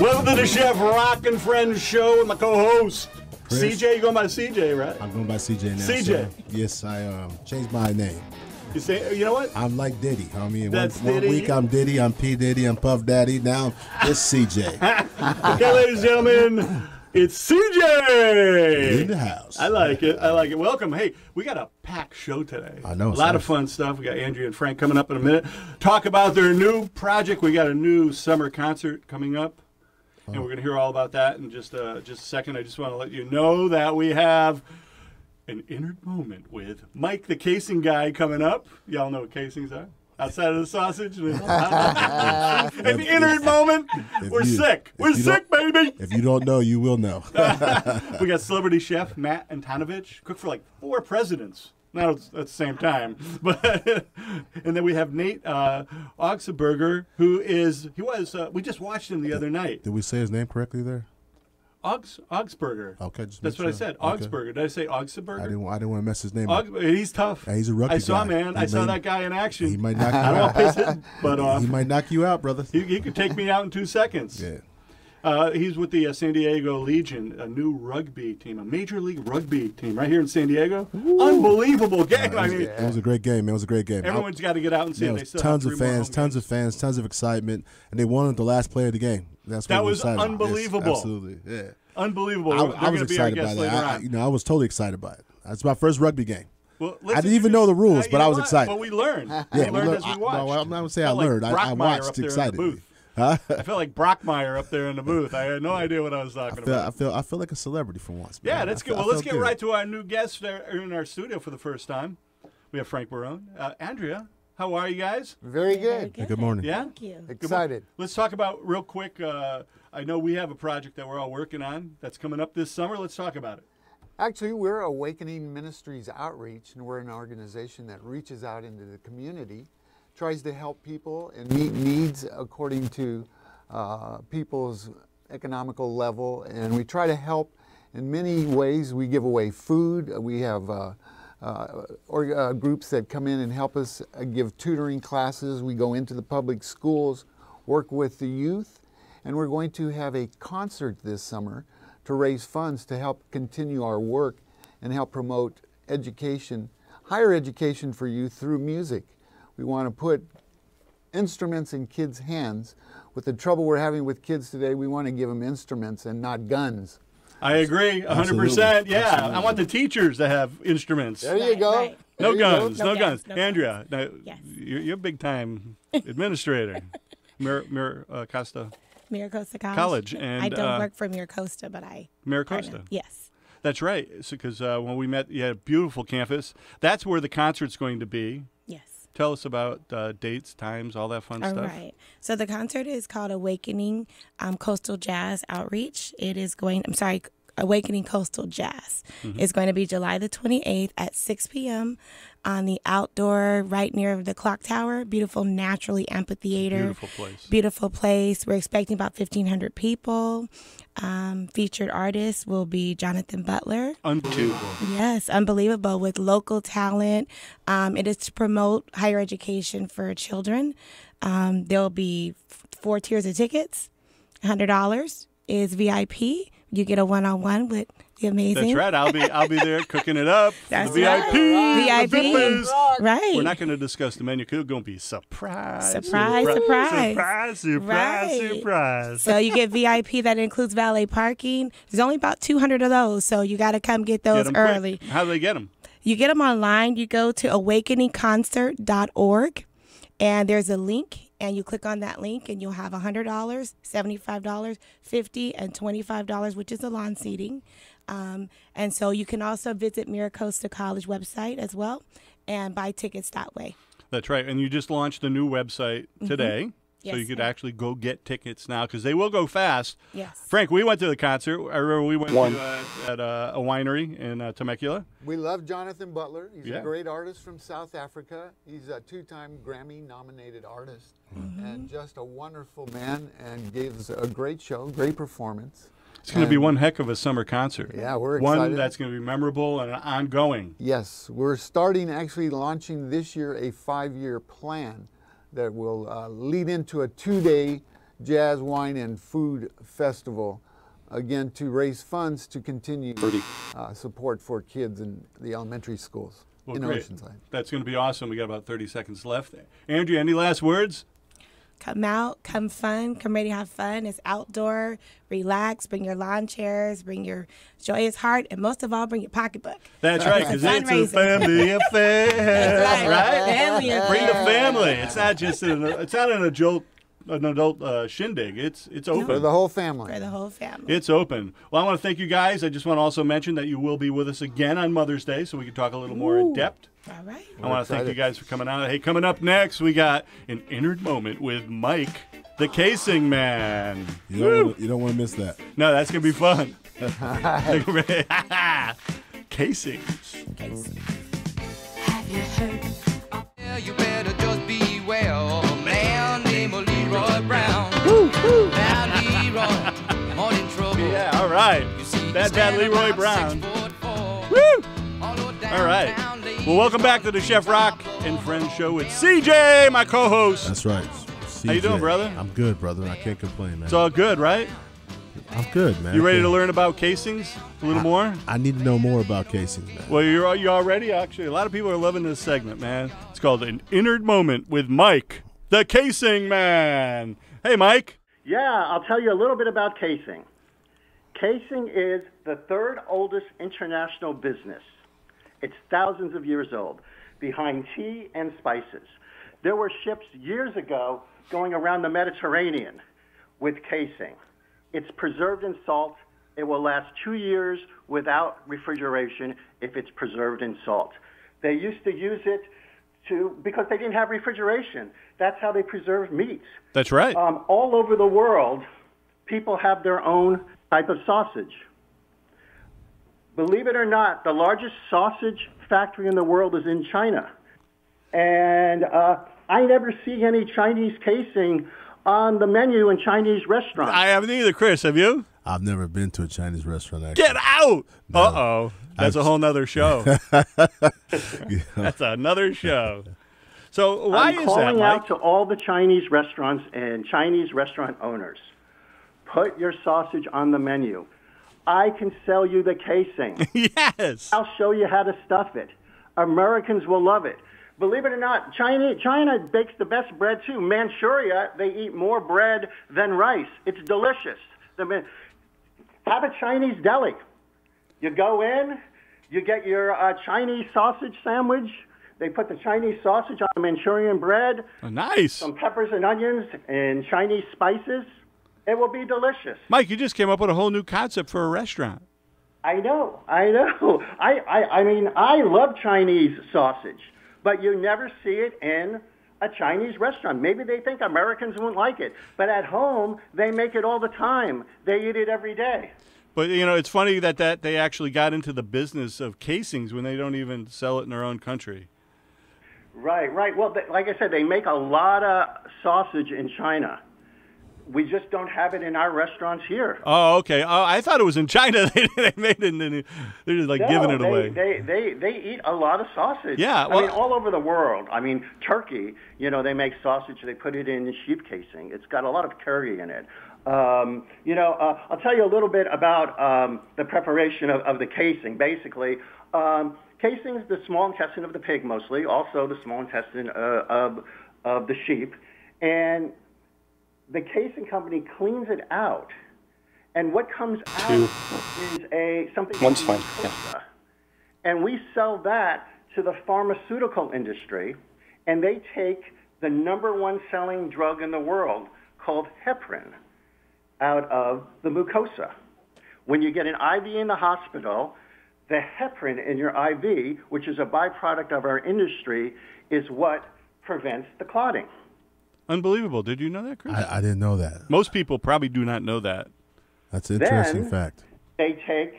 Welcome to the Chef Rock and Friends show with my co-host, CJ. You going by CJ, right? I'm going by CJ now. CJ. Sir. Yes, I changed my name. You say, you know what? I'm like Diddy, homie. One week I'm Diddy, I'm P. Diddy, I'm Puff Daddy. Now it's CJ. Okay, ladies and gentlemen, it's CJ in the house. I like it. I like it. Welcome. Hey, we got a packed show today. I know. A lot of fun stuff. We got Andrea and Frank coming up in a minute. Talk about their new project. We got a new summer concert coming up, and we're going to hear all about that in just a second. I just want to let you know that we have an inner moment with Mike the casing guy coming up. Y'all know what casings are? Outside of the sausage. An inner moment. We're sick. We're sick, baby. If you don't know, you will know. We got celebrity chef Matt Antonovich. Cooked for like 4 presidents. Not at the same time. But and then we have Nate Augspurger, who is, we just watched him the other night. Did we say his name correctly there? Augspurger. Okay, just that's what sure. I said. Augspurger. Okay. Did I say Augspurger? I didn't want to mess his name up. He's tough. Yeah, he's a rookie. I saw, guy. Man. I saw that guy in action. He might knock you out. I don't want to piss his butt off. He might knock you out, brother. He could take me out in 2 seconds. Yeah. He's with the San Diego Legion, a new rugby team, a major league rugby team right here in San Diego. Ooh. Unbelievable game. Yeah, it was a great game. It was a great game. Everyone's got to get out and see it. Tons of fans, tons of excitement, and they won at the last play of the game. That was unbelievable. Yes, absolutely, yeah, unbelievable. I was excited by that. I was totally excited by it. That's my first rugby game. Well, I didn't even know the rules, but I was excited. But we learned. we learned as we watched. No, I'm not gonna say I learned. Like I watched excitedly. Huh? I feel like Brockmeyer up there in the booth. I had no idea what I was talking about. I feel like a celebrity for once. Man. Yeah, that's good. Well, let's get right to our new guest in our studio for the first time. We have Frank Barone. Andrea, how are you guys? Very good. Hey, good morning. Yeah? Thank you. Excited. Let's talk about real quick. I know we have a project that we're all working on that's coming up this summer. Let's talk about it. Actually, we're Awakening Ministries Outreach, and we're an organization that reaches out into the community, tries to help people and meet needs according to people's economical level. And we try to help in many ways. We give away food. We have groups that come in and help us give tutoring classes. We go into the public schools, work with the youth, and we're going to have a concert this summer to raise funds to help continue our work and help promote education, higher education for youth through music. We want to put instruments in kids' hands. With the trouble we're having with kids today, we want to give them instruments and not guns. I agree, 100%. Absolutely. Yeah, absolutely. I want the teachers to have instruments. There you go. Right. No guns. Andrea, now, yes. You're a big-time administrator. MiraCosta. MiraCosta College. And, I don't work for MiraCosta, but I MiraCosta. Yes. That's right, because when we met, you had a beautiful campus. That's where the concert's going to be. Yes. Tell us about dates, times, all that fun stuff. All right. So the concert is called Awakening Coastal Jazz Outreach. It is going, I'm sorry, Awakening Coastal Jazz. Mm-hmm. It's going to be July the 28th at 6 p.m. on the outdoor right near the clock tower. Beautiful, naturally amphitheater. Beautiful place. Beautiful place. We're expecting about 1,500 people. Featured artists will be Jonathan Butler. Unbelievable. Yes, unbelievable, with local talent. It is to promote higher education for children. There'll be 4 tiers of tickets. $100 is VIP. You get a one-on-one with the amazing. That's right. I'll be there cooking it up. That's the right. VIP. VIP. Right. We're not going to discuss the menu. We're going to be surprise. Surprise. Surprise. Surprise. Surprise. Right. Surprise. So you get VIP that includes valet parking. There's only about 200 of those, so you got to come get those early. Quick. How do they get them? You get them online. You go to awakeningconcert.org, and there's a link. And you click on that link, and you'll have $100, $75, $50, and $25, which is the lawn seating. And so you can also visit MiraCosta College website as well and buy tickets that way. That's right. And you just launched a new website today. Mm-hmm. So you could actually go get tickets now because they will go fast. Yes. Frank, we went to the concert. I remember we went to a winery in Temecula. We love Jonathan Butler. He's a great artist from South Africa. He's a 2-time Grammy-nominated artist and just a wonderful man and gives a great show, great performance. It's going to be one heck of a summer concert. Yeah, we're excited. One that's going to be memorable and ongoing. Yes. We're launching this year a 5-year plan that will lead into a 2-day Jazz, Wine, and Food Festival, again, to raise funds to continue support for kids in the elementary schools in Oceanside. That's going to be awesome. We got about 30 seconds left. Andrea, any last words? Come out, come fun, come ready to have fun. It's outdoor, relax, bring your lawn chairs, bring your joyous heart, and most of all, bring your pocketbook. That's right, because it's a family affair, right? Bring the family. It's not just an, it's not an adult, shindig. It's open. For the whole family. For the whole family. It's open. Well, I want to thank you guys. I just want to also mention that you will be with us again on Mother's Day, so we can talk a little more in depth. All right. I want to thank you guys for coming out. Hey, coming up next, we got an Inner Moment with Mike, the casing man. You don't want to miss that. No, that's going to be fun. Casings. Have you heard? Yeah, you better just be well. A man named Leroy Brown. Now Leroy, I'm all in trouble. Yeah, all right. That Leroy Brown. All right. Well, welcome back to the Chef Rock and Friends Show with CJ, my co-host. That's right. CJ. How you doing, brother? I'm good, brother. I can't complain, man. It's all good, right? I'm good, man. You ready to learn about casings a little more? I need to know more about casings, man. Well, you're already, actually. A lot of people are loving this segment, man. It's called An Inner Moment with Mike, the casing man. Hey, Mike. Yeah, I'll tell you a little bit about casing. Casing is the third oldest international business. It's thousands of years old, behind tea and spices. There were ships years ago going around the Mediterranean with casing. It's preserved in salt. It will last 2 years without refrigeration if it's preserved in salt. They used to use it because they didn't have refrigeration. That's how they preserved meats. That's right. All over the world, people have their own type of sausage. Believe it or not, the largest sausage factory in the world is in China. And I never see any Chinese casing on the menu in Chinese restaurants. I haven't either, Chris. Have you? I've never been to a Chinese restaurant, actually. Get out! No. Uh-oh. That's a whole nother show. That's another show. So why is that, Mike? I'm calling out to all the Chinese restaurants and Chinese restaurant owners. Put your sausage on the menu. I can sell you the casing. Yes. I'll show you how to stuff it. Americans will love it. Believe it or not, China bakes the best bread, too. Manchuria, they eat more bread than rice. It's delicious. Have a Chinese deli. You go in, you get your Chinese sausage sandwich. They put the Chinese sausage on the Manchurian bread. Oh, nice. Some peppers and onions and Chinese spices. It will be delicious. Mike, you just came up with a whole new concept for a restaurant. I know, I know. I mean, I love Chinese sausage, but you never see it in a Chinese restaurant. Maybe they think Americans won't like it, but at home, they make it all the time. They eat it every day. But, you know, it's funny that they actually got into the business of casings when they don't even sell it in their own country. Right, right. Well, like I said, they make a lot of sausage in China. We just don't have it in our restaurants here. Oh, okay. I thought it was in China. They made it, and they're just like giving it away. They eat a lot of sausage. Yeah, well, I mean, all over the world. I mean, Turkey. You know, they make sausage. They put it in sheep casing. It's got a lot of curry in it. You know, I'll tell you a little bit about the preparation of the casing. Basically, casing is the small intestine of the pig, mostly. Also, the small intestine of the sheep, and the casing company cleans it out, and what comes out is something called MiraCosta, and we sell that to the pharmaceutical industry, and they take the #1 selling drug in the world called heparin out of the mucosa. When you get an IV in the hospital, the heparin in your IV, which is a byproduct of our industry, is what prevents the clotting. Unbelievable. Did you know that, Chris? I didn't know that. Most people probably do not know that. That's an interesting fact. They take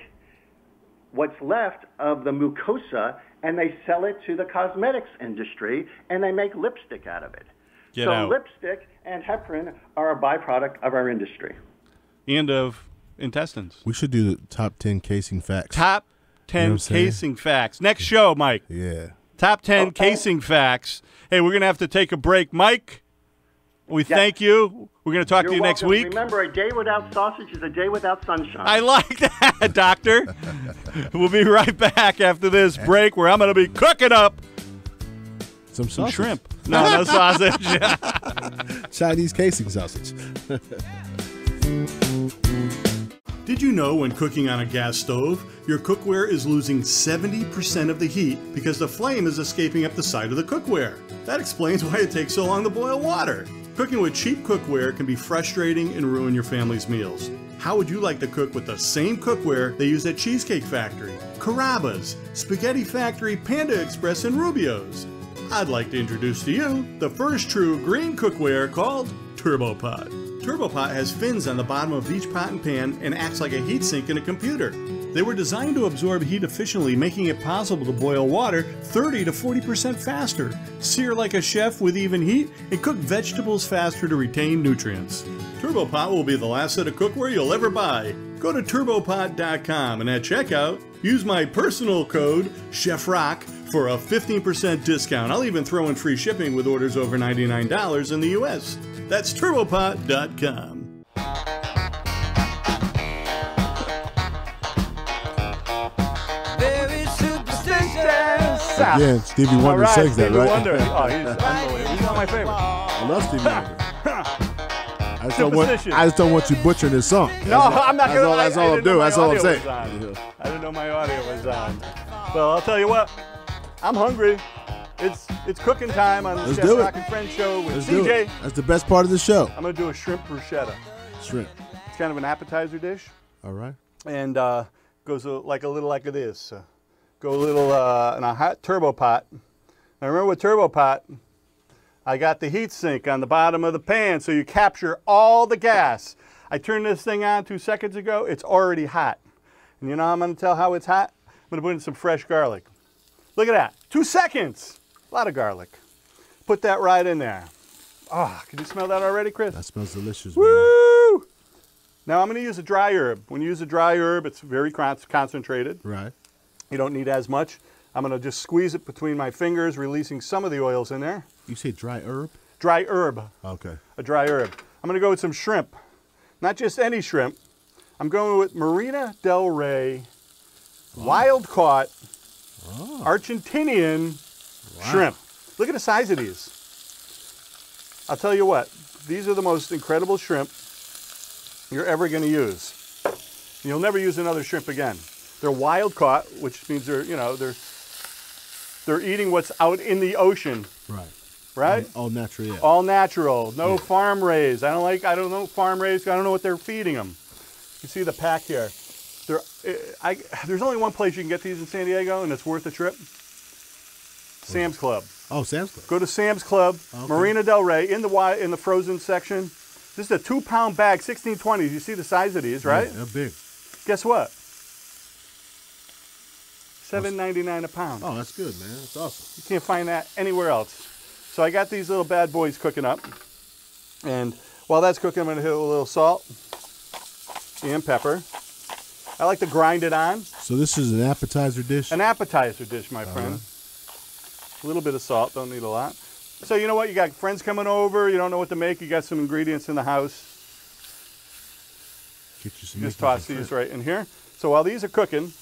what's left of the mucosa and they sell it to the cosmetics industry, and they make lipstick out of it. So lipstick and heparin are a byproduct of our industry. And of intestines. We should do the top 10 casing facts. Top 10 casing facts. Next show, Mike. Yeah. Top 10 casing facts. Hey, we're going to have to take a break. Mike, We thank you. We're going to talk to you next week. Remember, a day without sausage is a day without sunshine. I like that, Doctor. We'll be right back after this break where I'm going to be cooking up some shrimp. No sausage. Chinese casing sausage. Did you know when cooking on a gas stove, your cookware is losing 70% of the heat because the flame is escaping up the side of the cookware? That explains why it takes so long to boil water. Cooking with cheap cookware can be frustrating and ruin your family's meals. How would you like to cook with the same cookware they use at Cheesecake Factory, Carrabba's, Spaghetti Factory, Panda Express, and Rubio's? I'd like to introduce to you the first true green cookware called TurboPot. TurboPot has fins on the bottom of each pot and pan and acts like a heat sink in a computer. They were designed to absorb heat efficiently, making it possible to boil water 30 to 40% faster, sear like a chef with even heat, and cook vegetables faster to retain nutrients. TurboPot will be the last set of cookware you'll ever buy. Go to turbopot.com and at checkout, use my personal code, Chef Rock, for a 15% discount. I'll even throw in free shipping with orders over $99 in the U.S. That's turbopot.com. Very superstitious. Yeah, Stevie Wonder sings that, right? Stevie Wonder. Oh, he's unbelievable. He's one of my favorites. I love Stevie Wonder. I just don't want you butchering this song. No, I'm not going to. That's all I'm doing. That's all I'm saying. I didn't know my audio was on. Well, I'll tell you what. I'm hungry. It's cooking time on the Chef Rock and Friends show with CJ. That's the best part of the show. I'm going to do a shrimp bruschetta. Shrimp. It's kind of an appetizer dish. All right. And goes like this. Go a little in a hot TurboPot. Now remember with TurboPot, I got the heat sink on the bottom of the pan so you capture all the gas. I turned this thing on 2 seconds ago. It's already hot. And you know how I'm going to tell how it's hot? I'm going to put in some fresh garlic. Look at that. 2 seconds. A lot of garlic. Put that right in there. Oh, can you smell that already, Chris? That smells delicious. Woo! Man. Now I'm going to use a dry herb. When you use a dry herb, it's very concentrated. Right. You don't need as much. I'm going to just squeeze it between my fingers, releasing some of the oils in there. You say dry herb? Dry herb. Okay. A dry herb. I'm going to go with some shrimp. Not just any shrimp. I'm going with Marina Del Rey, wild caught, Argentinian. Wow. Shrimp. Look at the size of these. I'll tell you what, these are the most incredible shrimp you're ever going to use. And you'll never use another shrimp again. They're wild caught, which means they're eating what's out in the ocean. Right. Right? All natural. Yeah. All natural. No farm raised. I don't know farm raised. I don't know what they're feeding them. You see the pack here. There's only one place you can get these in San Diego and it's worth a trip. Sam's Club. Oh, Sam's Club. Go to Sam's Club, okay. Marina Del Rey, in the frozen section. This is a 2-pound bag, 1620s. You see the size of these, right? Yeah, they're big. Guess what? $7.99 a pound. Oh, that's good, man. That's awesome. You can't find that anywhere else. So I got these little bad boys cooking up. And while that's cooking, I'm going to hit a little salt and pepper. I like to grind it on. So this is an appetizer dish? An appetizer dish, my friend. A little bit of salt, don't need a lot. So you know what, you got friends coming over, you don't know what to make, you got some ingredients in the house. Just toss these right in here. So while these are cooking,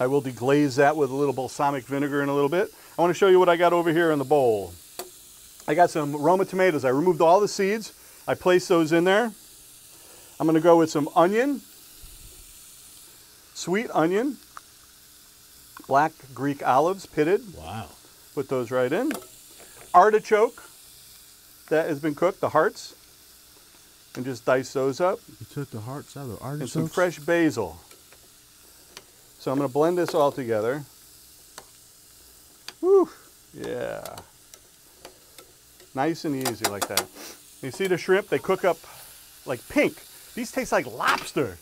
I will deglaze that with a little balsamic vinegar in a little bit. I want to show you what I got over here in the bowl. I got some Roma tomatoes. I removed all the seeds. I placed those in there. I'm going to go with some onion, sweet onion, black Greek olives, pitted. Wow. Put those right in. Artichoke that has been cooked, the hearts, and just dice those up. You took the hearts out of the artichokes? And some fresh basil. So I'm going to blend this all together. Woo! Yeah. Nice and easy like that. You see the shrimp? They cook up like pink. These taste like lobster.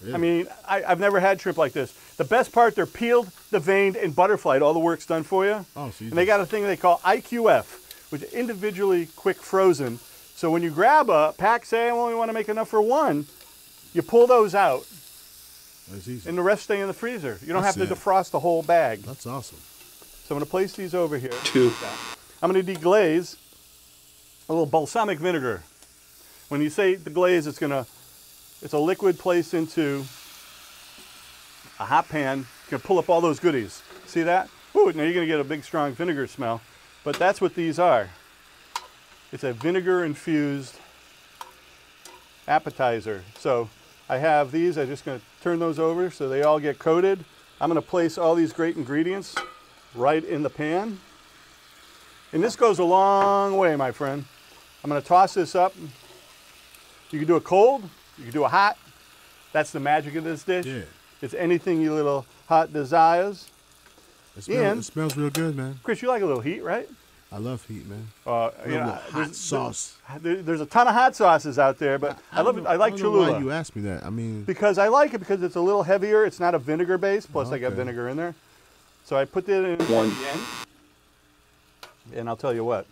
Really? I mean, I've never had shrimp like this. The best part, they're peeled, deveined, and butterflied. All the work's done for you. Oh, so you and they got a thing they call IQF, which is individually quick frozen. So when you grab a pack, say I only want to make enough for one, you pull those out. That's easy. And the rest stay in the freezer. You don't have to defrost the whole bag. That's awesome. So I'm going to place these over here. Two. I'm going to deglaze a little balsamic vinegar. When you say the glaze, it's a liquid placed into a hot pan. It's gonna pull up all those goodies. See that? Ooh, now you're gonna get a big strong vinegar smell, but that's what these are. It's a vinegar infused appetizer. So I have these, I'm just gonna turn those over so they all get coated. I'm gonna place all these great ingredients right in the pan. And this goes a long way, my friend. I'm gonna toss this up. You can do a cold, you can do a hot. That's the magic of this dish. Yeah. It's anything your little heart desires. It smells real good, man. Chris, you like a little heat, right? I love heat, man. Hot sauce. There's a ton of hot sauces out there, but I like Cholula. I don't know why you asked me that. I mean, because I like it because it's a little heavier. It's not a vinegar base. Plus, I got vinegar in there, so I put that in one. And I'll tell you what,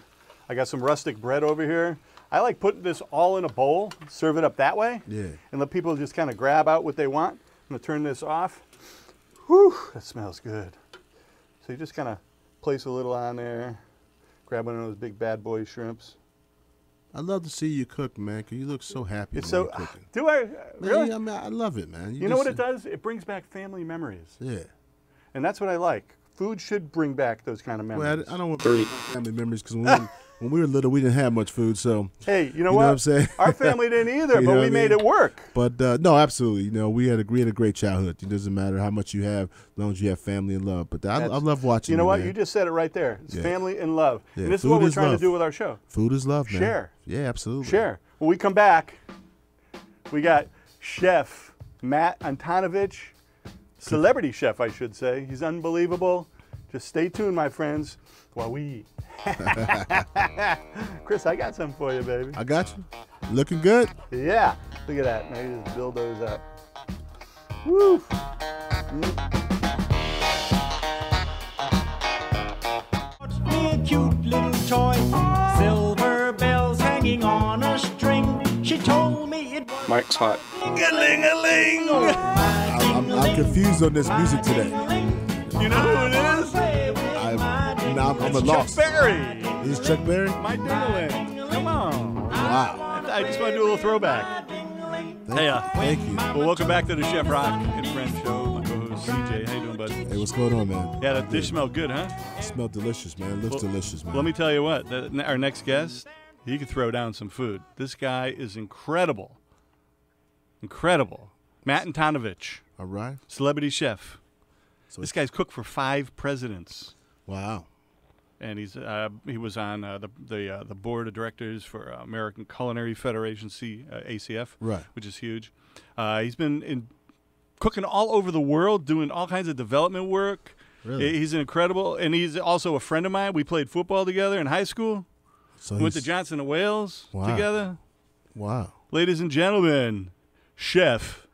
I got some rustic bread over here. I like putting this all in a bowl, serve it up that way, and let people just kind of grab out what they want. I'm gonna turn this off. Whew, that smells good. So you just kind of place a little on there. Grab one of those big bad boy shrimps. I love to see you cook, man, because you look so happy when you're cooking. Do I? Really? Man, I mean, I love it, man. You know what it does? It brings back family memories. Yeah. And that's what I like. Food should bring back those kind of memories. Well, I don't want family memories because when we were little, we didn't have much food. So hey, you know what? Know what I'm saying? Our family didn't either, but we made it work. But no, absolutely. You know, we had a great childhood. It doesn't matter how much you have, as long as you have family and love. But I love watching. You know what? Man. You just said it right there. It's family and love. Yeah. And this is what we're trying to do with our show. Food is love, man. Share. Yeah, absolutely. Share. When we come back, we got Chef Matt Antonovich, celebrity chef, I should say. He's unbelievable. Just stay tuned, my friends, while we eat. Chris, I got some for you, baby. I got you. Looking good. Yeah. Look at that. Now you just build those up. Woo. Me a cute little toy. Silver bells hanging on a string. She told me it was Mike's hot. Ding-a-ling-a-ling. I'm confused on this music today. You know who it is? I'm it's Chuck Berry. Is this Chuck Berry? My ding-a-ling. Come on. Wow. I just want to do a little throwback. Thank you. Well, welcome back to the Chef Rock and Friends Show. My co-host CJ. How you doing, bud? Hey, what's going on, man? Yeah, that dish smelled good, huh? It smelled delicious, man. It looks delicious, man. Let me tell you what. Our next guest, he could throw down some food. This guy is incredible. Incredible. Matt Antonovich. All right. Celebrity chef. So this guy's cooked for 5 presidents. Wow. And he was on the board of directors for American Culinary Federation, ACF, right, which is huge. He's been cooking all over the world, doing all kinds of development work. Really? He's incredible, and he's also a friend of mine. We played football together in high school. So we went to Johnson and Wales together. Wow! Ladies and gentlemen, Chef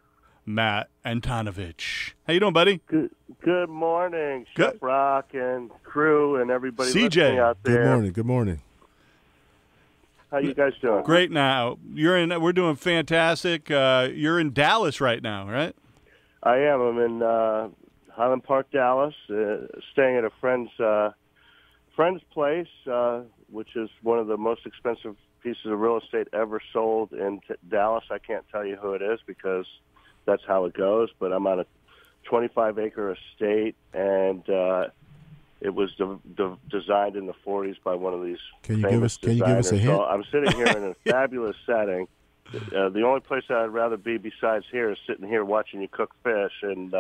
Matt Antonovich. How you doing, buddy? Good morning, Chef Rock and crew and everybody listening out there. Good morning. Good morning. How you guys doing? Great. Now we're doing fantastic. You're in Dallas right now, right? I am. I'm in Highland Park, Dallas, staying at a friend's place, which is one of the most expensive pieces of real estate ever sold in Dallas. I can't tell you who it is because that's how it goes. But I'm on a 25-acre estate, and it was designed in the 40s by one of these famous designers. Can you give us a hint? So I'm sitting here in a fabulous setting. The only place I'd rather be besides here is sitting here watching you cook fish and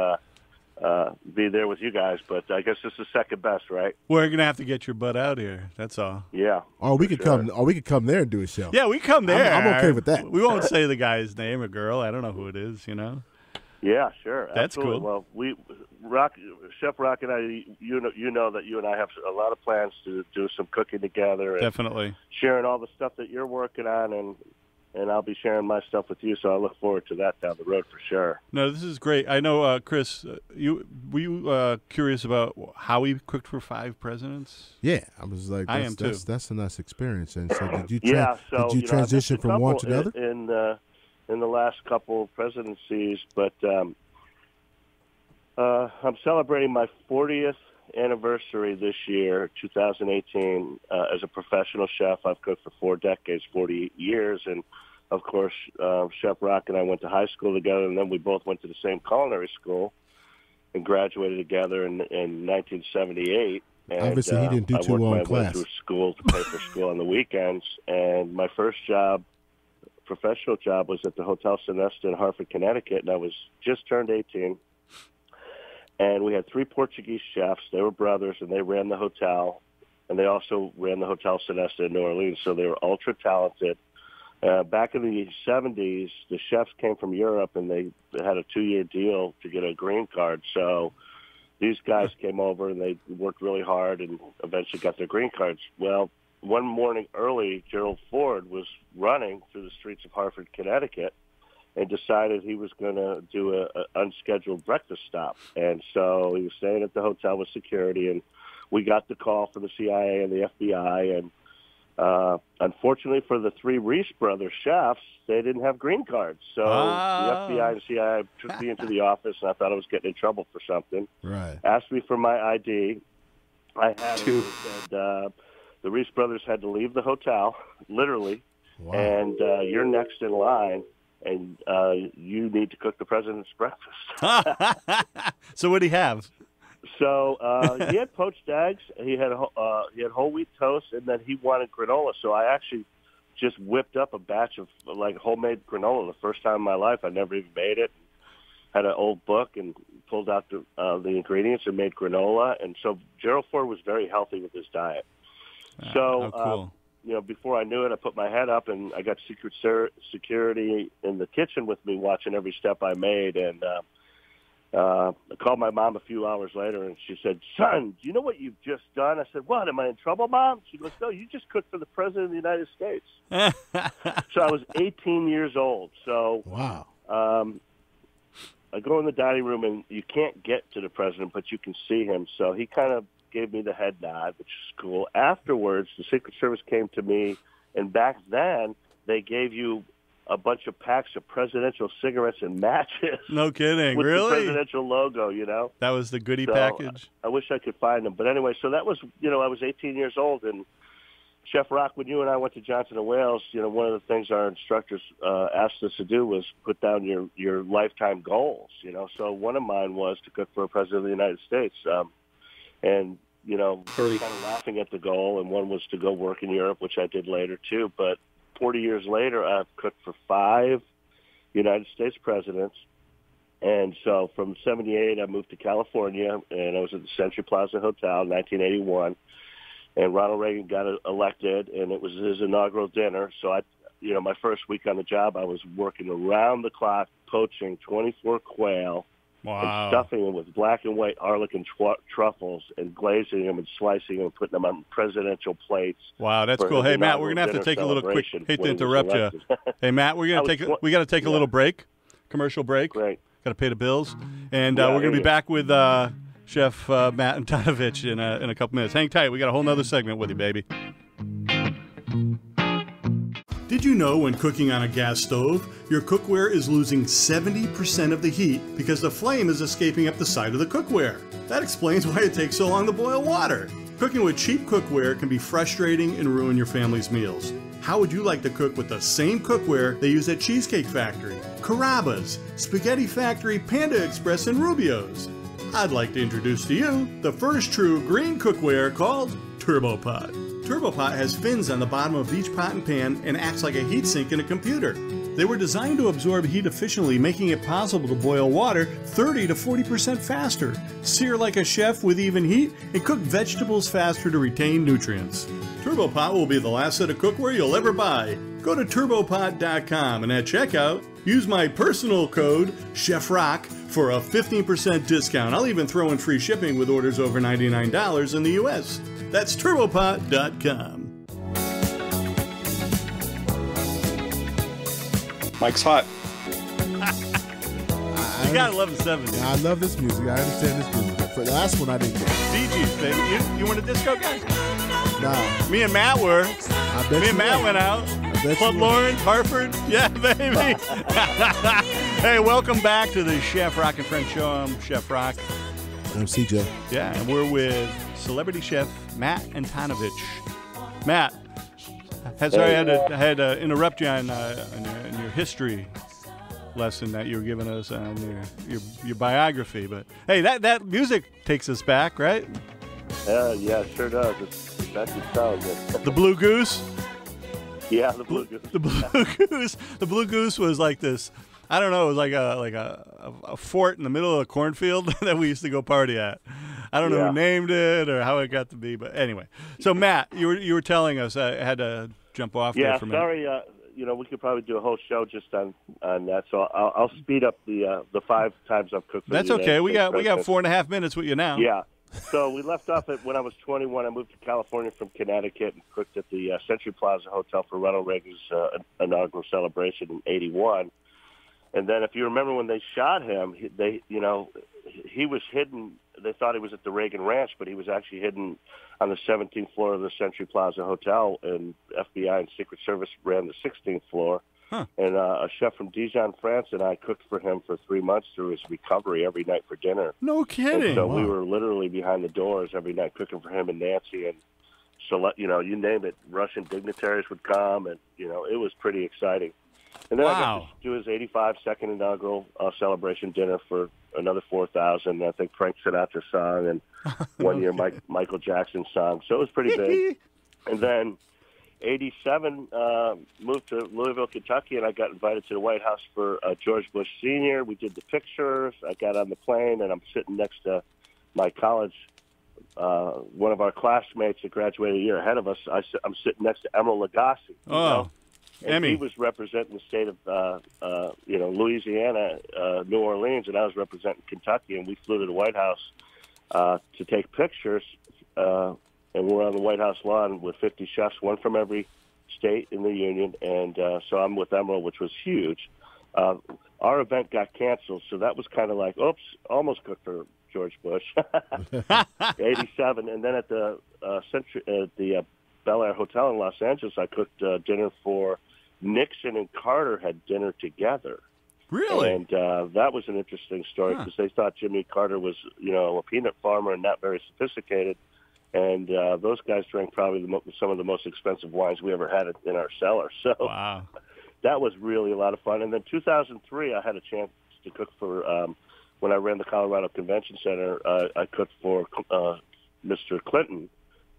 be there with you guys. But I guess this is second best, right? We're gonna have to get your butt out here. That's all. Yeah. Oh, we could come. Or we could come there and do a show. Yeah, we come there. I'm okay with that. We won't say the guy's name or girl. I don't know who it is. You know. Yeah, sure. That's absolutely cool. Well, Chef Rock and I, you know that you and I have a lot of plans to do some cooking together. And definitely. Sharing all the stuff that you're working on, and I'll be sharing my stuff with you, so I look forward to that down the road for sure. No, this is great. I know, Chris, were you curious about how he cooked for 5 presidents? Yeah, I was like, that's a nice experience. And so did you, did you transition from one to the other? In the last couple of presidencies, but I'm celebrating my 40th anniversary this year, 2018, as a professional chef. I've cooked for 4 decades, 48 years. And, of course, Chef Rock and I went to high school together, and then we both went to the same culinary school and graduated together in 1978. And, obviously, he didn't do too well in class. I worked my way through school to pay for school on the weekends. And my first job, professional job, was at the Hotel Sonesta in Hartford, Connecticut, and I was just turned 18. And we had 3 Portuguese chefs. They were brothers, and they ran the hotel. And they also ran the Hotel Sonesta in New Orleans, so they were ultra-talented. Back in the 70s, the chefs came from Europe, and they had a 2-year deal to get a green card. So these guys came over, and they worked really hard and eventually got their green cards. Well, one morning early, Gerald Ford was running through the streets of Hartford, Connecticut, and decided he was going to do an unscheduled breakfast stop. And so he was staying at the hotel with security, and we got the call from the CIA and the FBI. And unfortunately for the 3 Reese brothers chefs, they didn't have green cards. So the FBI and CIA took me into the office, and I thought I was getting in trouble for something. Right. Asked me for my ID. I had it, and the Reese brothers had to leave the hotel, literally. Wow. And you're next in line. And you need to cook the president's breakfast. So what did he have? So he had poached eggs. He had whole wheat toast, and then he wanted granola. So I actually just whipped up a batch of like homemade granola. The first time in my life, I never even made it. Had an old book and pulled out the ingredients and made granola. And so Gerald Ford was very healthy with his diet. So. How cool. You know, before I knew it, I put my head up, and I got secret security in the kitchen with me watching every step I made. And I called my mom a few hours later, and she said, "Son, do you know what you've just done?" I said, "What, am I in trouble, Mom?" She goes, "No, you just cooked for the President of the United States." So I was 18 years old. So wow. I go in the dining room, and you can't get to the President, but you can see him. So he kind of gave me the head nod, which is cool. Afterwards, the Secret Service came to me, and back then, they gave you a bunch of packs of presidential cigarettes and matches. No kidding, with really? The presidential logo, you know? That was the goodie package? I wish I could find them. But anyway, so that was, you know, I was 18 years old, and Chef Rock, when you and I went to Johnson & Wales, you know, one of the things our instructors asked us to do was put down your lifetime goals, you know? So one of mine was to cook for a president of the United States. And, you know, kind of laughing at the goal, and one was to go work in Europe, which I did later, too. But 40 years later, I've cooked for 5 United States presidents. And so from 78, I moved to California, and I was at the Century Plaza Hotel in 1981. And Ronald Reagan got elected, and it was his inaugural dinner. So, you know, my first week on the job, I was working around the clock, poaching 24 quail. Wow. And stuffing them with black and white Arlecchon truffles and glazing them and slicing them and putting them on presidential plates. Wow, that's cool. Hey, Matt, we're going to have to take a little quick – hate to interrupt you. Hey, Matt, we're going to take a little break, commercial break. Great. Got to pay the bills. And we're going to be back with Chef Matt Antonovich in a couple minutes. Hang tight. We got a whole nother segment with you, baby. Did you know when cooking on a gas stove, your cookware is losing 70% of the heat because the flame is escaping up the side of the cookware? That explains why it takes so long to boil water. Cooking with cheap cookware can be frustrating and ruin your family's meals. How would you like to cook with the same cookware they use at Cheesecake Factory, Carrabba's, Spaghetti Factory, Panda Express, and Rubio's? I'd like to introduce to you the first true green cookware called TurboPot. TurboPot has fins on the bottom of each pot and pan and acts like a heat sink in a computer. They were designed to absorb heat efficiently, making it possible to boil water 30 to 40% faster, sear like a chef with even heat, and cook vegetables faster to retain nutrients. TurboPot will be the last set of cookware you'll ever buy. Go to turbopot.com and at checkout, use my personal code, Chef Rock, for a 15% discount. I'll even throw in free shipping with orders over $99 in the U.S. That's turbopot.com. Mike's hot. You gotta love the 70s. I love this music. I understand this music. For the last one, I didn't get. DJs, baby. You weren't a disco guy? No. Me and Matt were. I bet me and Matt went out. Club Lawrence, Hartford. Yeah, baby. Hey, welcome back to the Chef Rock and Friend Show. I'm Chef Rock. MC Joe. Yeah, and we're with celebrity chef Matt Antonovich. Matt, sorry I had to interrupt you on your history lesson that you were giving us on your biography, but hey, that music takes us back, right? Yeah, it sure does. That's the sound. The Blue Goose? Yeah, the Blue Goose. The Blue Goose was like this, I don't know, it was like a fort in the middle of a cornfield that we used to go party at. I don't know who named it or how it got to be, but anyway. So Matt, you were telling us, I had to jump off there for a minute. Yeah, sorry, we could probably do a whole show just on that. So I'll speed up the 5 times I've cooked. That's okay. We got 4.5 minutes with you now. Yeah. So we left off at when I was 21. I moved to California from Connecticut and cooked at the Century Plaza Hotel for Ronald Reagan's inaugural celebration in '81. And then, if you remember when they shot him, he was hidden. They thought he was at the Reagan Ranch, but he was actually hidden on the 17th floor of the Century Plaza Hotel, and FBI and Secret Service ran the 16th floor. Huh. And a chef from Dijon, France, and I cooked for him for 3 months through his recovery every night for dinner. No kidding. And so we were literally behind the doors every night cooking for him and Nancy, and so, you name it, Russian dignitaries would come, and it was pretty exciting. And then I got to do his 85 second inaugural celebration dinner for another 4,000. I think Frank Sinatra song and one year Michael Jackson song. So it was pretty big. And then 87, moved to Louisville, Kentucky, and I got invited to the White House for George Bush Sr. We did the pictures. I got on the plane, and I'm sitting next to my college, one of our classmates that graduated a year ahead of us. I'm sitting next to Emeril Lagasse. And he was representing the state of, Louisiana, New Orleans, and I was representing Kentucky, and we flew to the White House to take pictures, and we're on the White House lawn with 50 chefs, one from every state in the union, and so I'm with Emeril, which was huge. Our event got canceled, so that was kind of like, oops, almost cooked for George Bush, 87, and then at the Bel Air Hotel in Los Angeles, I cooked dinner for Nixon and Carter had dinner together. Really? And that was an interesting story because they thought Jimmy Carter was, a peanut farmer and not very sophisticated. And those guys drank probably some of the most expensive wines we ever had in our cellar. So that was really a lot of fun. And then 2003, I had a chance to cook for, when I ran the Colorado Convention Center, I cooked for Mr. Clinton.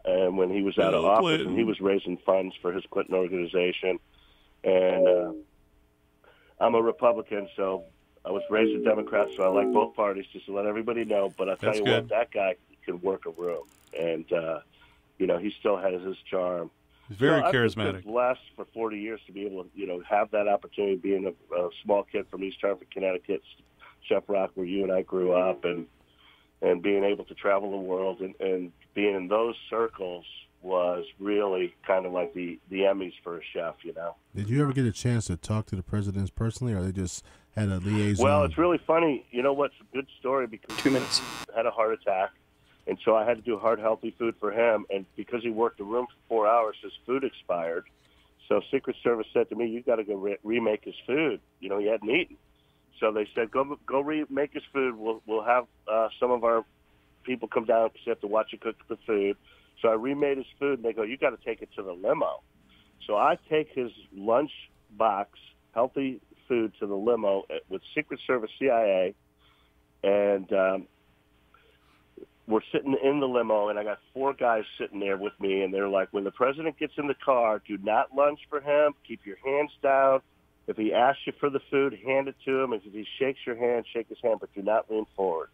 And when he was out of office, and he was raising funds for his Clinton organization. And I'm a Republican, so I was raised a Democrat, so I like both parties, just to let everybody know. But I tell you what, that guy can work a room. And, he still has his charm. He's very charismatic. I've been blessed for 40 years to be able to, have that opportunity, being a small kid from East Hartford, Connecticut, Chef Rock, where you and I grew up, and being able to travel the world and being in those circles was really kind of like the Emmys for a chef, Did you ever get a chance to talk to the presidents personally, or they just had a liaison? Well, it's really funny. You know what's a good story? Because 2 minutes. He had a heart attack, and so I had to do hard, healthy food for him. And because he worked the room for 4 hours, his food expired. So Secret Service said to me, you've got to go remake his food. He hadn't eaten. So they said, go remake his food. We'll have some of our people come down because they have to watch it cook the food. So I remade his food, and they go, you got to take it to the limo. So I take his lunch box, healthy food, to the limo with Secret Service, CIA, and we're sitting in the limo, and I got 4 guys sitting there with me, and they're like, when the president gets in the car, do not lunge for him. Keep your hands down. If he asks you for the food, hand it to him. If he shakes your hand, shake his hand, but do not lean forward.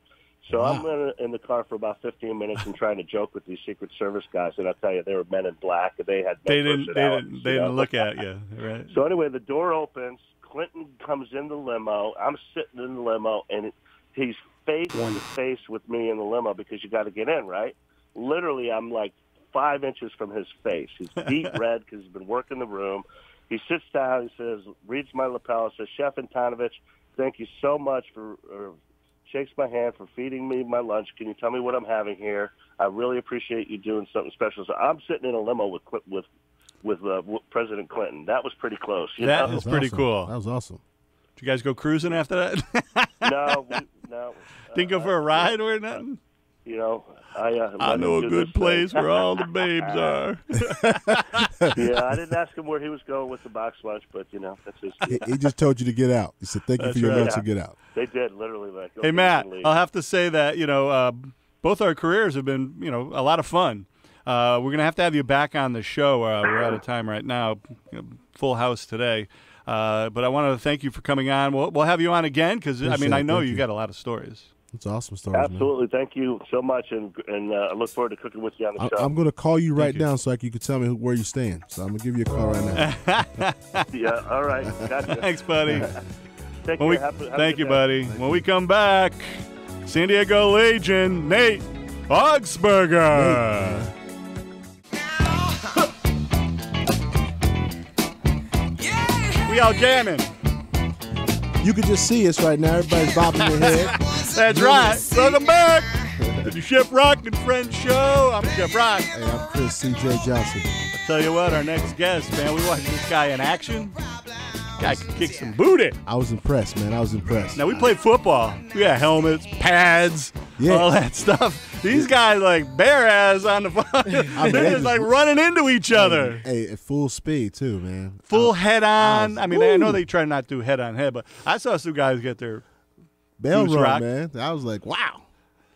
So I'm in the car for about 15 minutes and trying to joke with these Secret Service guys. And I'll tell you, they were men in black. And they had no They didn't look at you, right? So anyway, the door opens. Clinton comes in the limo. I'm sitting in the limo, and he's face to face with me in the limo because you got to get in, right? Literally, I'm like 5 inches from his face. He's deep red because he's been working the room. He sits down, he says, reads my lapel, says, Chef Antonovich, thank you so much shakes my hand for feeding me my lunch. Can you tell me what I'm having here? I really appreciate you doing something special. So I'm sitting in a limo with President Clinton. That was pretty close. That was pretty cool. That was awesome. Did you guys go cruising after that? No. Didn't go for a ride or nothing? You know, I know a good place where all the babes are. Yeah, I didn't ask him where he was going with the box lunch, but, you know, that's his. He just told you to get out. He said, thank you for your lunch and get out. They did, literally. Like, hey, Matt, I'll have to say that, you know, both our careers have been, you know, a lot of fun. We're going to have you back on the show. We're out of time right now. You know, full house today. But I wanted to thank you for coming on. We'll have you on again because, I mean, I know you got a lot of stories. That's awesome stories. Absolutely. Man. Thank you so much, and I look forward to cooking with you on the show. I'm going to call you right now so you can tell me where you stand. So I'm going to give you a call right now. Yeah, all right. Gotcha. Thanks, buddy. Thank you, buddy. When we come back, San Diego Legion, Nate Augspurger. Nate. We all jamming. You can just see us right now. Everybody's bobbing their head. That's right. Welcome back to the Chef Rock and Friends show. I'm Chef Rock. Hey, I'm Chris C.J. Johnson. I'll tell you what, our next guest, man, we watched this guy in action. Guy could kick some booty. I was impressed, man. I was impressed. Now, we played football. We had helmets, pads, all that stuff. These guys, like, bare ass on the phone. They're just, like, running into each other. Hey, at full speed, too, man. Full head-on. I mean, I know they try not to do head-on-head, but I saw some guys get their bell rung, man. I was like, wow.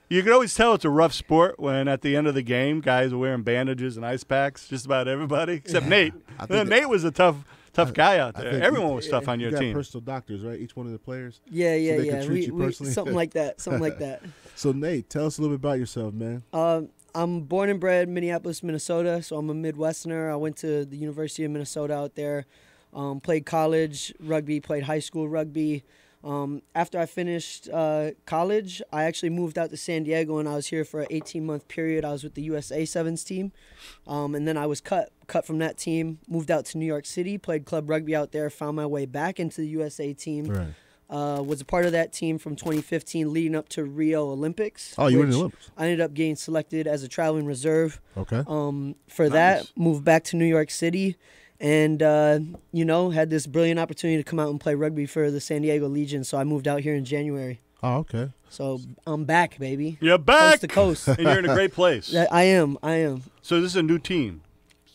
You can always tell it's a rough sport when, at the end of the game, guys are wearing bandages and ice packs, just about everybody, except Nate. Nate was a tough guy out there. Everyone was tough on your team. You got personal doctors, right? Each one of the players? Yeah. So they can treat you personally? Something like that. Something like that. So, Nate, tell us a little bit about yourself, man. I'm born and bred in Minneapolis, Minnesota, so I'm a Midwesterner. I went to the University of Minnesota out there, played college rugby, played high school rugby. After I finished college, I actually moved out to San Diego, and I was here for an 18-month period. I was with the USA Sevens team, and then I was cut from that team, moved out to New York City, played club rugby out there, found my way back into the USA team. Right. Was a part of that team from 2015 leading up to Rio Olympics. Oh, you were in the Olympics. I ended up getting selected as a traveling reserve. Okay. For that, moved back to New York City and, you know, had this brilliant opportunity to come out and play rugby for the San Diego Legion. So I moved out here in January. Oh, okay. So I'm back, baby. You're back. Coast to coast. And you're in a great place. I am. So this is a new team.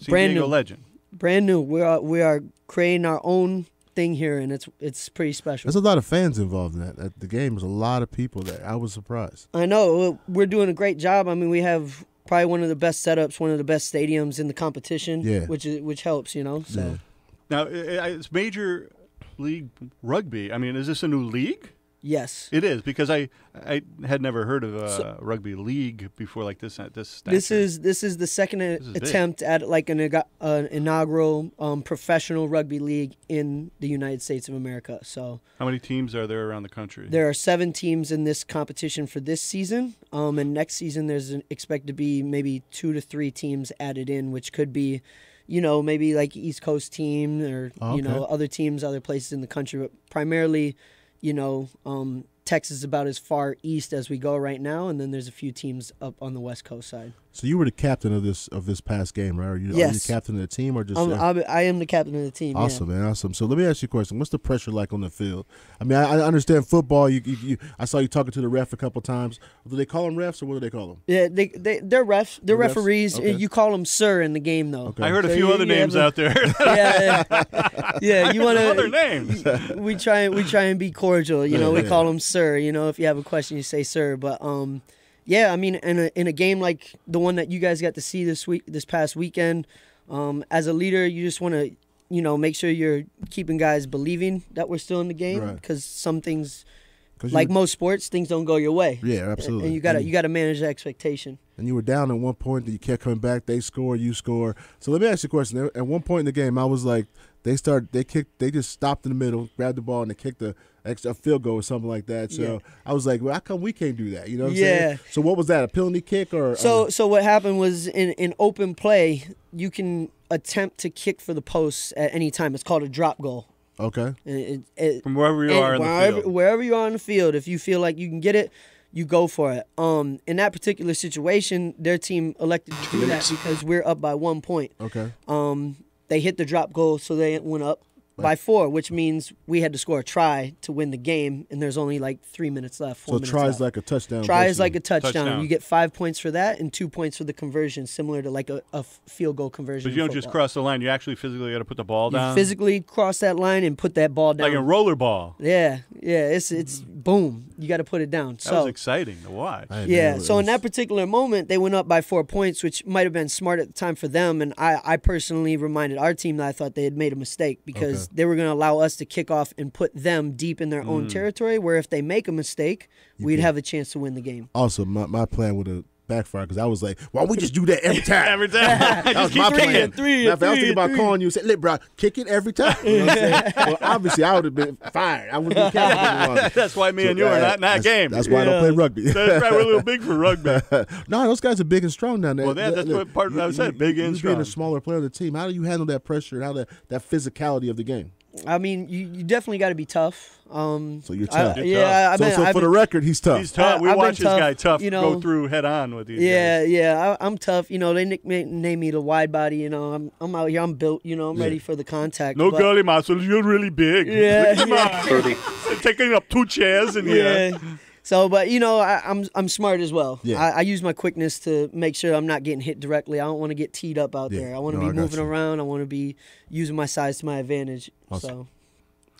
San Diego Legion. Brand new. We are creating our own thing here, and it's pretty special. There's a lot of fans involved in that. At the game, there's a lot of people there. I was surprised. I know. We're doing a great job. I mean, we have probably one of the best setups, one of the best stadiums in the competition, which helps, you know. So now, it's Major League Rugby. I mean, is this a new league? Yes. It is, because I had never heard of a rugby league before like this. This is the second attempt at like an inaugural professional rugby league in the United States of America. So how many teams are there around the country? There are 7 teams in this competition for this season. And next season there's expected to be maybe 2 to 3 teams added in, which could be, you know, maybe like East Coast team or, you know, other teams, other places in the country, but primarily, you know, Texas is about as far east as we go right now, and then there's a few teams up on the West Coast side. So you were the captain of this past game, right? Yes. Are you the captain of the team, or just? I am the captain of the team. Awesome, man, awesome. So let me ask you a question: what's the pressure like on the field? I mean, I understand football. I saw you talking to the ref a couple times. Do they call them refs, or what do they call them? Yeah, they're refs. They're referees. Okay. You call them sir in the game, though. Okay. I heard a few other names out there. Yeah. You want other names? We try and be cordial. You know, we call them sir. You know, if you have a question, you say sir. But yeah, I mean, in a game like the one that you guys got to see this past weekend, as a leader, you just want to, you know, make sure you're keeping guys believing that we're still in the game, because some things, like most sports, things don't go your way. Yeah, absolutely. And you gotta manage that expectation. And you were down at one point, that you kept coming back. They score, you score. So let me ask you a question. At one point in the game, I was like, they just stopped in the middle, grabbed the ball, and they kicked a field goal or something like that. So I was like, well, how come we can't do that? You know what I'm saying? So what was that, a penalty kick? So what happened was, in open play, you can attempt to kick for the post at any time. It's called a drop goal. Okay. From wherever you are in the field. Wherever you are on the field, if you feel like you can get it, you go for it. In that particular situation, their team elected to do that because we're up by 1 point. Okay. They hit the drop goal, so they went up by 4, which means we had to score a try to win the game, and there's only like 3 minutes left, 4 minutes left. So try is like a touchdown. Try is like a touchdown. You get 5 points for that and 2 points for the conversion, similar to like a field goal conversion. But you don't just cross the line. You actually physically got to put the ball down. You physically cross that line and put that ball down. Like a roller ball. Yeah, yeah. It's boom. You got to put it down. That was exciting to watch. Yeah, so in that particular moment, they went up by 4 points, which might have been smart at the time for them, and I personally reminded our team that I thought they had made a mistake because they were going to allow us to kick off and put them deep in their own territory, where if they make a mistake, we'd have a chance to win the game. Also, my plan would have backfired because I was like, why don't we just do that every time? Every time. That was my plan. I was thinking about calling you and saying, look, bro, kick it every time. You know what I'm saying? Well, obviously, I would have been fired. I wouldn't be counted. That's why me and you are not in that game. That's why I don't play rugby. That's right. We're a little big for rugby. No, those guys are big and strong down there. Well, that's what part of that I said, big and strong. Being a smaller player of the team, how do you handle that pressure and how that physicality of the game? I mean, you definitely got to be tough. So you're tough. For the record, he's tough. He's tough. We watch this guy tough, you know, go through head on with these guys. Yeah, I'm tough. You know, they nickname me the wide body. You know, I'm out here. I'm built. You know, I'm ready for the contact. No girly muscles. You're really big. Yeah, taking up 2 chairs in here. Yeah. So, but, you know, I'm smart as well. Yeah. I use my quickness to make sure I'm not getting hit directly. I don't want to get teed up out there. I want to be moving around. I want to be using my size to my advantage. Awesome. So,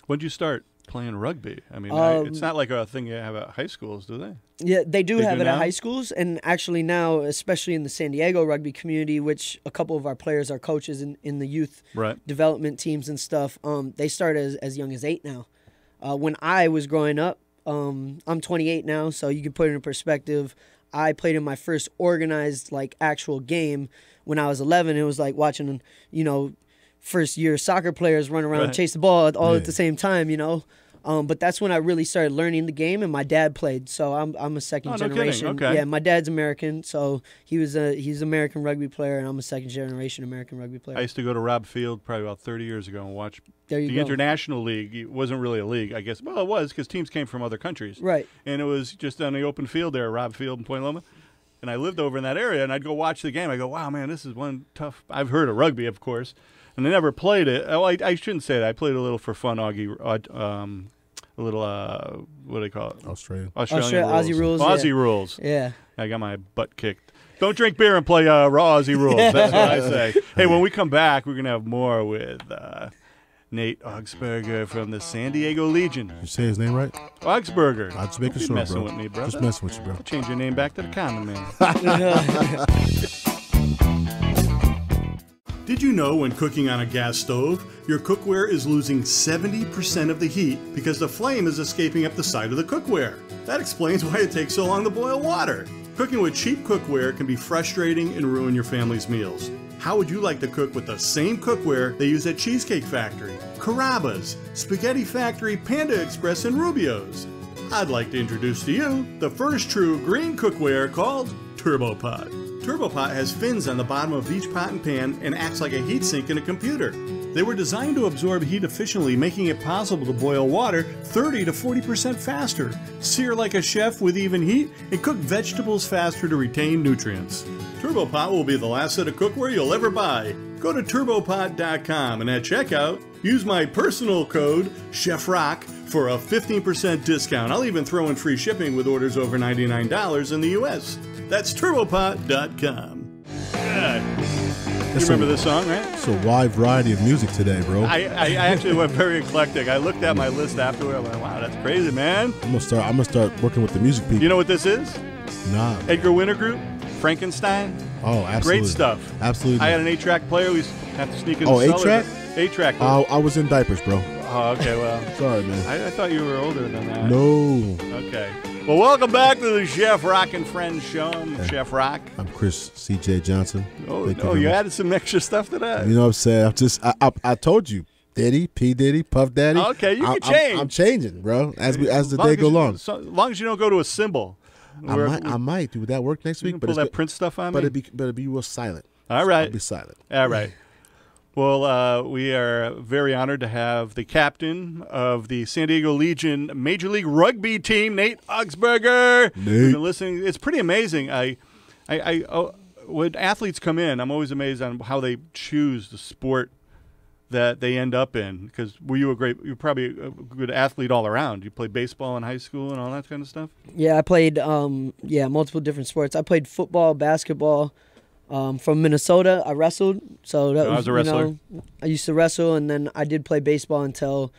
when did you start playing rugby? I mean, it's not like a thing you have at high schools, do they? Yeah, they do have it at high schools. And actually now, especially in the San Diego rugby community, which a couple of our players are coaches in the youth development teams and stuff, they start as young as 8 now. When I was growing up, I'm 28 now, so you can put it in perspective. I played in my first organized, like, actual game when I was 11. It was like watching, you know, first-year soccer players run around and chase the ball all at the same time, you know. But that's when I really started learning the game, and my dad played, so I'm a second generation. Okay. Yeah, my dad's American, so he's an American rugby player, and I'm a second generation American rugby player. I used to go to Rob Field probably about 30 years ago and watch the International League. It wasn't really a league, I guess. Well, it was because teams came from other countries. Right. And it was just on the open field there, Rob Field in Point Loma. And I lived over in that area, and I'd go watch the game. I go, wow, man, this is one tough – I've heard of rugby, of course. And I never played it. Oh, I shouldn't say that. I played a little for fun, Augie. A little, what do they call it? Australian rules. Aussie rules. Yeah. I got my butt kicked. Don't drink beer and play raw Aussie rules. That's what I say. Hey, when we come back, we're going to have more with Nate Augspurger from the San Diego Legion. You say his name right? Augspurger. I'll just make a show, bro. Messing with me, brother. Just messing with you, bro. I'll change your name back to the common man. Did you know when cooking on a gas stove, your cookware is losing 70% of the heat because the flame is escaping up the side of the cookware? That explains why it takes so long to boil water. Cooking with cheap cookware can be frustrating and ruin your family's meals. How would you like to cook with the same cookware they use at Cheesecake Factory, Carrabba's, Spaghetti Factory, Panda Express, and Rubio's? I'd like to introduce to you the first true green cookware called TurboPot. TurboPot has fins on the bottom of each pot and pan and acts like a heat sink in a computer. They were designed to absorb heat efficiently, making it possible to boil water 30 to 40% faster, sear like a chef with even heat, and cook vegetables faster to retain nutrients. TurboPot will be the last set of cookware you'll ever buy. Go to turbopot.com and at checkout, use my personal code, Chef Rock, for a 15% discount. I'll even throw in free shipping with orders over $99 in the U.S. That's turbopot.com. You remember this song, right? It's a wide variety of music today, bro. I actually went very eclectic. I looked at my list afterward. I went, wow, that's crazy, man. I'm gonna start working with the music people. You know what this is? Nah. Edgar Winter Group, Frankenstein. Oh, absolutely. Great stuff. Absolutely. I had an 8-track player. We have to sneak in the cellar. 8-track? 8-track. Oh, I was in diapers, bro. Oh, okay, well. Sorry, man. I thought you were older than that. No. Okay. Well, welcome back to the Chef Rock and Friends show. Chef Rock. I'm Chris C.J. Johnson. Oh, you added some extra stuff to that. You know what I'm saying? I told you. Diddy, P. Diddy, Puff Daddy. Okay, you can change. I'm changing, bro, as the day goes along. As long as you don't go to a cymbal. I might. Would that work next week? But pull that Prince stuff on me? But it'd be real silent. All right. It'll be silent. All right. Well, we are very honored to have the captain of the San Diego Legion Major League Rugby team, Nate Augspurger. Nate. Been listening. It's pretty amazing. When athletes come in, I'm always amazed on how they choose the sport that they end up in? Because you're probably a good athlete all around. You played baseball in high school and all that kind of stuff? Yeah, I played multiple different sports. I played football, basketball. From Minnesota, I wrestled. So that was a wrestler. I used to wrestle, and then I did play baseball until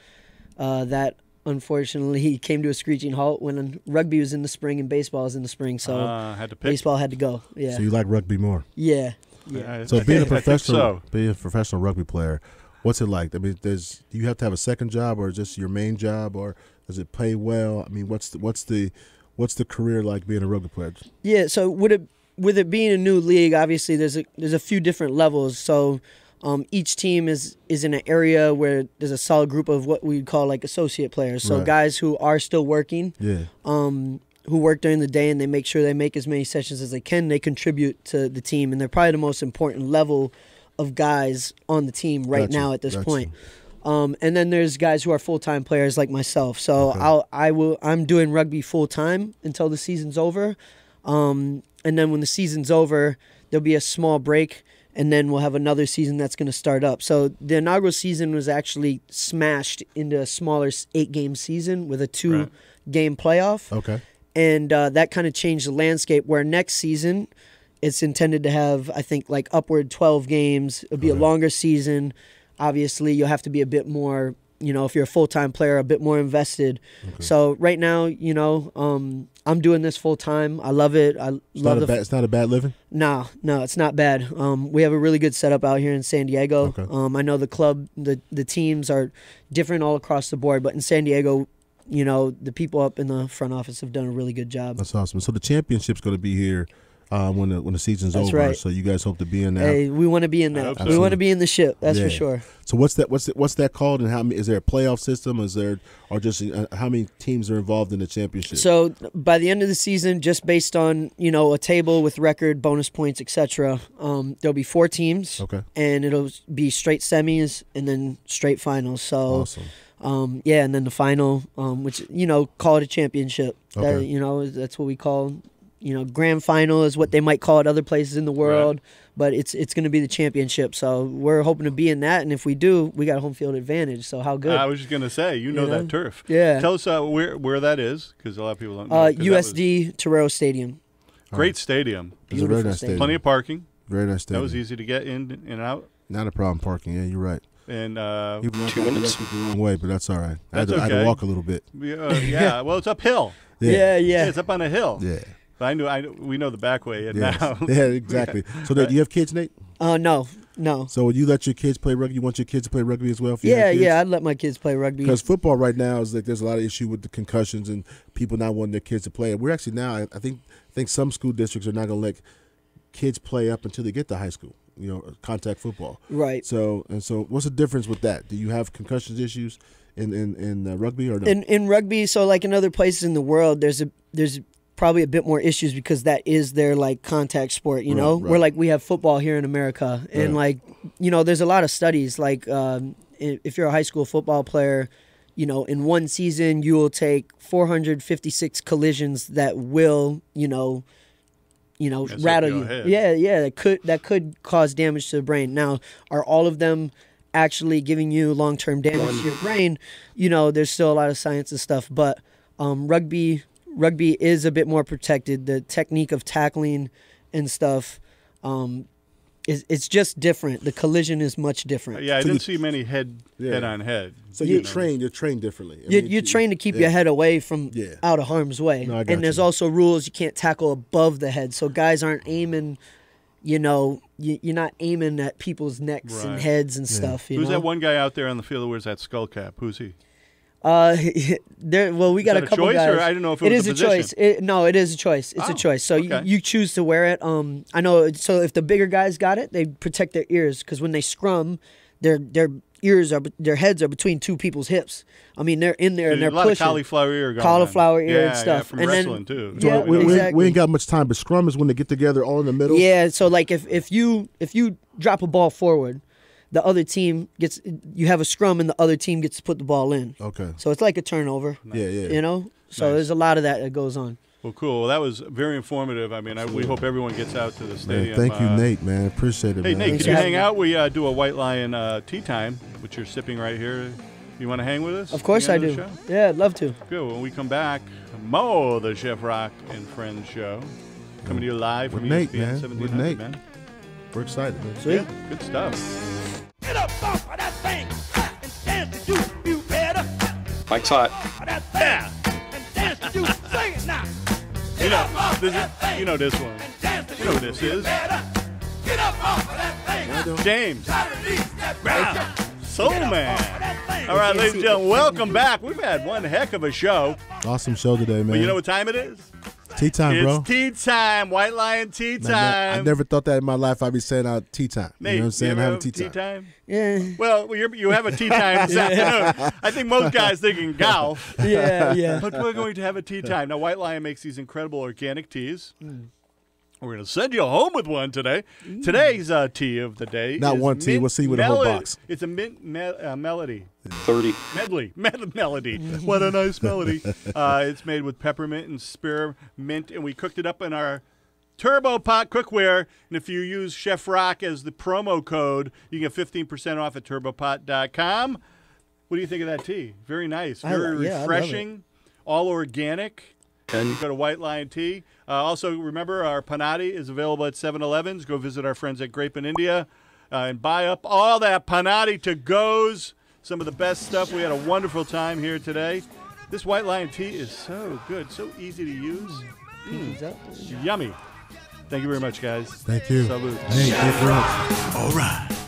that unfortunately came to a screeching halt when rugby was in the spring and baseball was in the spring. So baseball had to go. Yeah. So you like rugby more? Yeah. Yeah. So being a professional rugby player, what's it like? I mean, do you have to have a second job, or is this your main job, or does it pay well? I mean, what's the career like being a rugby player? Yeah. So with it being a new league, obviously there's a few different levels. So each team is in an area where there's a solid group of what we'd call like associate players. So guys who are still working, who work during the day, and they make sure they make as many sessions as they can. They contribute to the team, and they're probably the most important level of guys on the team right now at this point. And then there's guys who are full-time players like myself. So I'm doing rugby full-time until the season's over. And then when the season's over, there'll be a small break, and then we'll have another season that's going to start up. So the inaugural season was actually smashed into a smaller 8-game season with a 2-game playoff. Okay. And that kind of changed the landscape, where next season it's intended to have, I think, like upward 12 games. It'll be a longer season. Obviously, you'll have to be a bit more, if you're a full-time player, a bit more invested. Okay. So right now, I'm doing this full-time. I love it. It's not a bad living? No, it's not bad. We have a really good setup out here in San Diego. Okay. I know the club, the teams are different all across the board, but in San Diego, the people up in the front office have done a really good job. That's awesome. So the championship's going to be here when the season's over. Right. So you guys hope to be in that. Hey, we want to be in that. So. We want to be in the ship. That's for sure. So what's that called? And is there a playoff system? How many teams are involved in the championship? So by the end of the season, just based on a table with record, bonus points, etc., there'll be 4 teams. Okay. And it'll be straight semis and then straight finals. So. Awesome. And then the final, which call it a championship. Okay. That, that's what we call. Grand final is what they might call it other places in the world, but it's going to be the championship. So we're hoping to be in that, and if we do, we got home field advantage. So how good? I was just going to say, that turf. Yeah. Tell us where that is, because a lot of people don't know. USD Torero Stadium. Great stadium. It's a very nice stadium. Plenty of parking. Very nice stadium. That was easy to get in and out. Not a problem parking. Yeah, you're right. And 2 minutes. Way, but that's all right. I had to walk a little bit. Yeah. Well, it's uphill. Yeah. It's up on a hill. Yeah. But we know the back way now. Yeah, exactly. So do you have kids, Nate? No. So would you let your kids play rugby? You want your kids to play rugby as well? I'd let my kids play rugby. Because football right now is like there's a lot of issue with the concussions and people not wanting their kids to play. We're actually now, I think some school districts are not going to let kids play up until they get to high school. Contact football. Right. So what's the difference with that? Do you have concussions issues in rugby or no? In rugby, so like in other places in the world, there's probably a bit more issues because that is their like contact sport, Right. We're like we have football here in America, and there's a lot of studies like if you're a high school football player, in one season you will take 456 collisions that will, rattle you. Head. Yeah, that could cause damage to the brain. Now, are all of them actually giving you long-term damage to your brain? There's still a lot of science and stuff, but rugby is a bit more protected. The technique of tackling and stuff it's just different. The collision is much different. Yeah, I didn't see many head-on-head. So you're trained differently. You're trained to keep your head away from out of harm's way. No, and there's also rules you can't tackle above the head. So guys aren't aiming, you're not aiming at people's necks and heads and stuff. Who's that one guy out there on the field that wears that skull cap? Who's he? We got a couple choice, guys. Or I don't know if it was a choice. It is a choice. It's a choice. So you choose to wear it. I know. So if the bigger guys got it, they protect their ears because when they scrum, their heads are between two people's hips. I mean, they're in there and they're pushing. A lot of cauliflower ear and stuff. From and wrestling then, too. So we ain't got much time. But scrum is when they get together all in the middle. Yeah. So like if you drop a ball forward, the other team gets, you have a scrum and the other team gets to put the ball in. Okay. So it's like a turnover. Nice. Yeah. There's a lot of that goes on. Well, cool. Well, that was very informative. I mean, we hope everyone gets out to the stadium. Man, thank you, Nate, man. Appreciate it, man. Hey, Nate, can you hang out? We do a White Lion tea time, which you're sipping right here. You want to hang with us? Of course I do. Yeah, I'd love to. Good. When we come back, more the Chef Rock and Friends show. Coming to you live from ESPN 1700, with Nate, man. We're excited, man. Sweet. Yeah, good stuff. Get up off of that thing and dance to you better. Mike's hot. Yeah. You know this one. You know who this is. Get up off of that thing. James. Soul Man. All right, ladies and gentlemen, welcome back. We've had one heck of a show. Awesome show today, man. But you know what time it is? Tea time, bro. It's tea time. White Lion tea time. I never thought that in my life I'd be saying out tea time. Nate, you know what I'm saying? I have a tea time. Yeah. Well, you have a tea time this afternoon. I think most guys thinking golf. Yeah, yeah. But we're going to have a tea time. Now, White Lion makes these incredible organic teas. Mm. We're going to send you home with one today. Mm. Today's tea of the day. Not one tea. We'll see you with a whole box. It's a mint melody. 30. Medley. Melody. What a nice melody. It's made with peppermint and spearmint, and we cooked it up in our TurboPot cookware. And if you use Chef Rock as the promo code, you get 15% off at turbopot.com. What do you think of that tea? Very nice. Very refreshing. All organic. You go to White Lion Tea. Also, remember, our Penotti is available at 7-Elevens. Go visit our friends at Grape in India and buy up all that Penotti to-goes. Some of the best stuff. We had a wonderful time here today. This White Lion Tea is so good, so easy to use. Yummy. Thank you very much, guys. Thank you. Salute. Hey, thank you very much. All right.